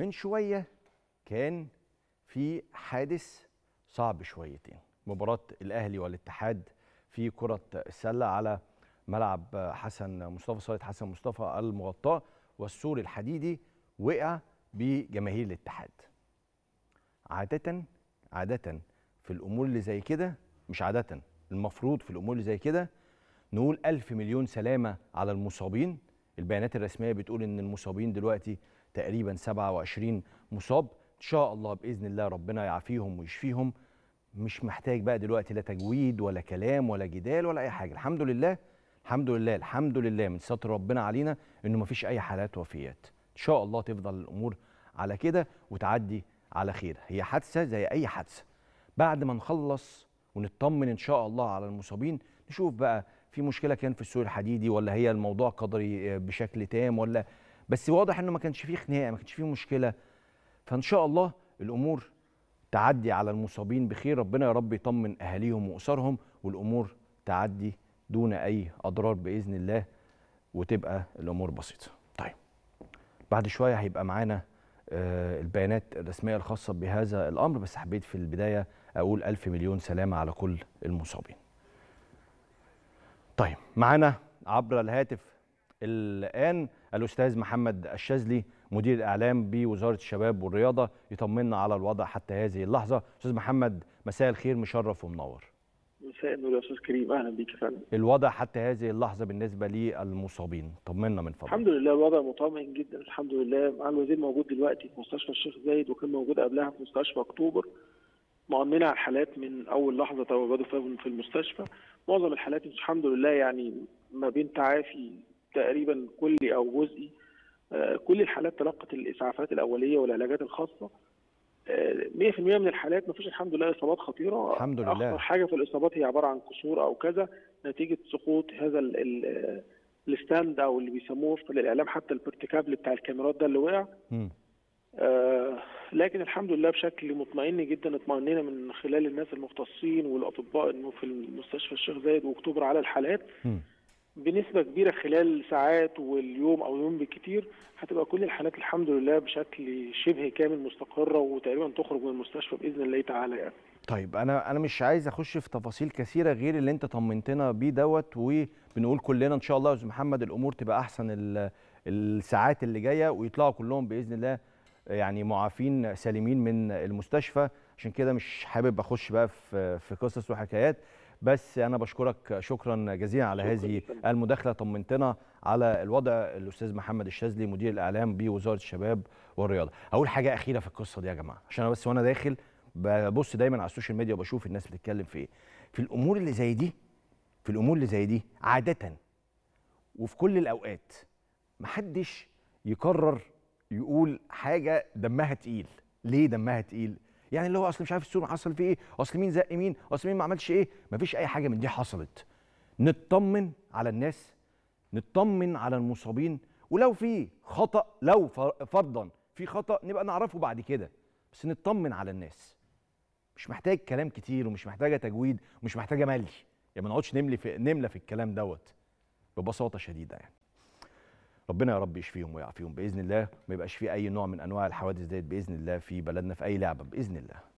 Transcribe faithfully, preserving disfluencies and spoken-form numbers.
من شويه كان في حادث صعب شويتين، مباراه الاهلي والاتحاد في كره السله على ملعب حسن مصطفى، صاله حسن مصطفى المغطاه، والسور الحديدي وقع بجماهير الاتحاد. عاده عاده في الامور اللي زي كده، مش عاده، المفروض في الامور اللي زي كده نقول ألف مليون سلامه على المصابين. البيانات الرسميه بتقول ان المصابين دلوقتي تقريبا سبعة وعشرين مصاب، ان شاء الله باذن الله ربنا يعافيهم ويشفيهم. مش محتاج بقى دلوقتي لا تجويد ولا كلام ولا جدال ولا اي حاجه. الحمد لله الحمد لله الحمد لله من ستر ربنا علينا انه ما فيش اي حالات وفيات، ان شاء الله تفضل الامور على كده وتعدي على خير. هي حادثه زي اي حادثه، بعد ما نخلص ونطمن ان شاء الله على المصابين نشوف بقى في مشكله كان في السور الحديدي ولا هي الموضوع قدري بشكل تام ولا، بس واضح انه ما كانش فيه خناقه، ما كانش فيه مشكله، فان شاء الله الامور تعدي على المصابين بخير. ربنا يا رب يطمن اهاليهم واسرهم والامور تعدي دون اي اضرار باذن الله وتبقى الامور بسيطه. طيب بعد شويه هيبقى معانا البيانات الرسميه الخاصه بهذا الامر، بس حبيت في البدايه اقول ألف مليون سلامه على كل المصابين. طيب معانا عبر الهاتف الآن الأستاذ محمد الشاذلي مدير الإعلام بوزارة الشباب والرياضة يطمنا على الوضع حتى هذه اللحظة. أستاذ محمد مساء الخير، مشرف ومنور. مساء النور يا أستاذ كريم، أهلا بيك. فعلا الوضع حتى هذه اللحظة بالنسبة للمصابين طمنا من فضلك. الحمد لله الوضع مطمئن جدا الحمد لله. معالي الوزير موجود دلوقتي في مستشفى الشيخ زايد وكان موجود قبلها في مستشفى أكتوبر، مؤمنة على الحالات من أول لحظة تواجده في المستشفى. معظم الحالات الحمد لله يعني ما بين تعافي تقريبا كلي أو جزئي. كل الحالات تلقت الإسعافات الأولية والعلاجات الخاصة. مئة في المئة من الحالات ما فيش الحمد لله إصابات خطيرة. الحمد لله. أخطر حاجة في الإصابات هي عبارة عن كسور أو كذا نتيجة سقوط هذا ال الستاند أو اللي بيسموه في الإعلام حتى البرتكابل بتاع الكاميرات ده اللي وقع. آه لكن الحمد لله بشكل مطمئن جدا، اطمئننا من خلال الناس المختصين والاطباء انه في المستشفى الشيخ زايد واكتوبر على الحالات م. بنسبه كبيره خلال ساعات واليوم او يوم بالكثير هتبقى كل الحالات الحمد لله بشكل شبه كامل مستقره وتقريبا تخرج من المستشفى باذن الله تعالى يعني. طيب انا انا مش عايز اخش في تفاصيل كثيره غير اللي انت طمنتنا بيه دوت، وبنقول كلنا ان شاء الله يا استاذ محمد الامور تبقى احسن الساعات اللي جايه ويطلعوا كلهم باذن الله يعني معافين سالمين من المستشفى. عشان كده مش حابب اخش بقى في في قصص وحكايات، بس انا بشكرك شكرا جزيلا على هذه المداخله، طمنتنا على الوضع الاستاذ محمد الشاذلي مدير الاعلام بوزاره الشباب والرياضه. هقول حاجه اخيره في القصه دي يا جماعه، عشان انا بس وانا داخل ببص دايما على السوشيال ميديا وبشوف الناس بتتكلم في ايه. في الامور اللي زي دي في الامور اللي زي دي عاده وفي كل الاوقات محدش يقرر يقول حاجه دمها تقيل. ليه دمها تقيل؟ يعني اللي هو اصل مش عارف السور حصل فيه ايه، اصل مين زق مين، اصل مين ما عملش ايه. مفيش اي حاجه من دي حصلت. نطمن على الناس، نطمن على المصابين، ولو في خطا، لو فرضا في خطا نبقى نعرفه بعد كده، بس نطمن على الناس. مش محتاج كلام كتير ومش محتاجه تجويد ومش محتاجه ملي، يعني ما نقعدش نملي في نملى في الكلام دوت ببساطه شديده يعني. ربنا يا رب يشفيهم ويعافيهم باذن الله، ما يبقاش في اي نوع من انواع الحوادث ديت باذن الله في بلدنا في اي لعبه باذن الله.